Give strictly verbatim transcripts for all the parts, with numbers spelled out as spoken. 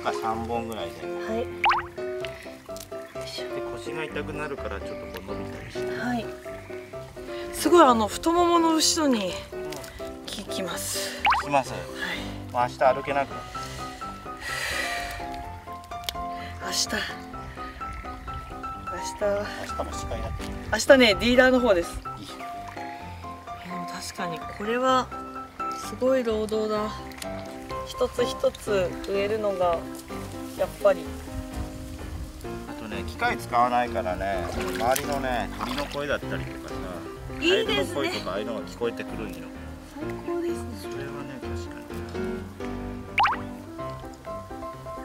かさんぼんぐらいで、はい、で腰が痛くなるからちょっとこう伸びたりして、はい、すごいあの太ももの後ろに効きます、うん、効きます、はい、まあ明日歩けなくなる、明日、明日、明日も司会だって明日ね、ディーラーの方です。いい、確かにこれはすごい労働だ。一つ一つ植えるのがやっぱり。あとね、機械使わないからね、周りのね、鳥の声だったりとかさ、カエルの声とかああいうのが聞こえてくるんよ。最高ですね。それはね、確か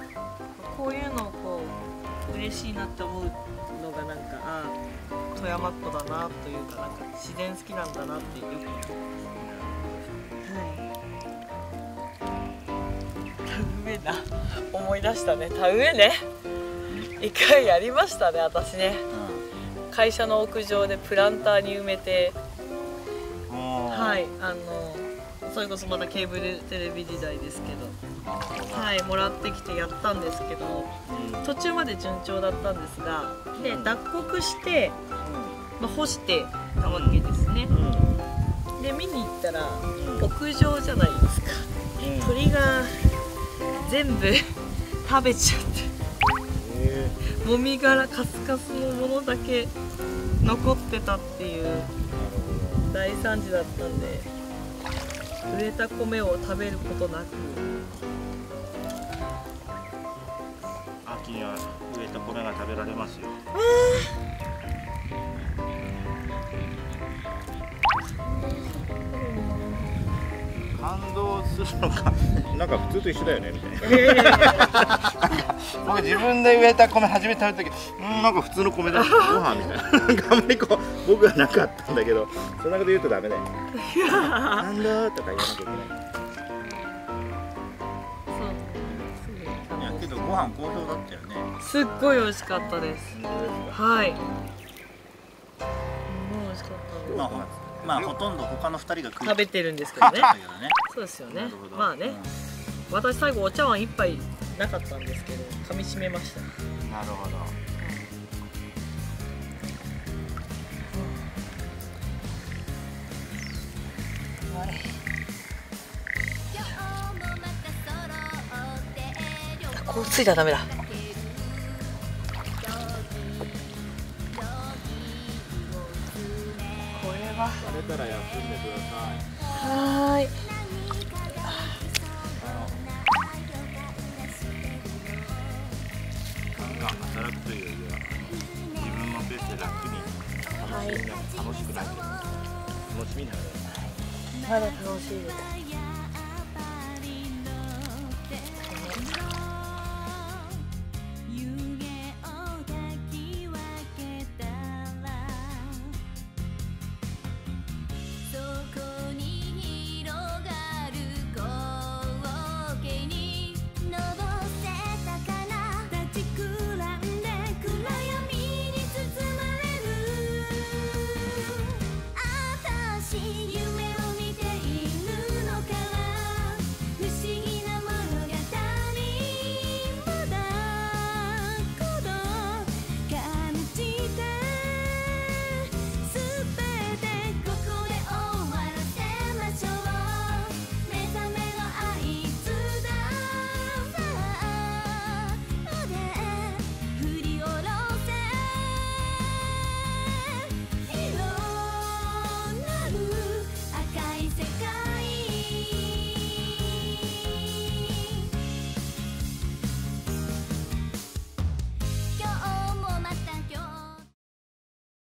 に。こういうのをこう嬉しいなって思うのがなんか、ああ富山っ子だなというか、なんか自然好きなんだなってよく思います。田植えだ、思い出したね、田植えね、一回やりましたね、私ね、うん、会社の屋上でプランターに埋めて、はい、あのそれこそまだケーブルテレビ時代ですけど。はい、もらってきてやったんですけど、うん、途中まで順調だったんですが、で脱穀して、うん、まあ、干してたわけですね、うん、で見に行ったら、うん、屋上じゃないですか、うん、鳥が全部食べちゃって、えー、もみ殻カスカスのものだけ残ってたっていう大惨事だったんで、植えた米を食べることなく。秋には植えた米が食べられますよ。感動するのか、なんか普通と一緒だよねみたいな。僕自分で植えた米初めて食べた時、うん、なんか普通の米だし、ご飯みたいな、なんかあんまりこう僕はなかったんだけど、そんなこと言うとダメだよ。感動とか言わなきゃいけない。ご飯好評だったよね。すっごい美味しかったです。はい。美味しかった。まあ、まあ、ほとんど他の二人が食べてるんですけどね。そうですよね。まあね。私最後お茶碗一杯なかったんですけど、噛み締めました。なるほど。はい。こうついたらダメだ。これは。疲れたら休んでください。はーい。ガンガン働くというよりは、自分のペースで楽に楽しんで、楽しくなって、楽しみになる。まだ楽しいです。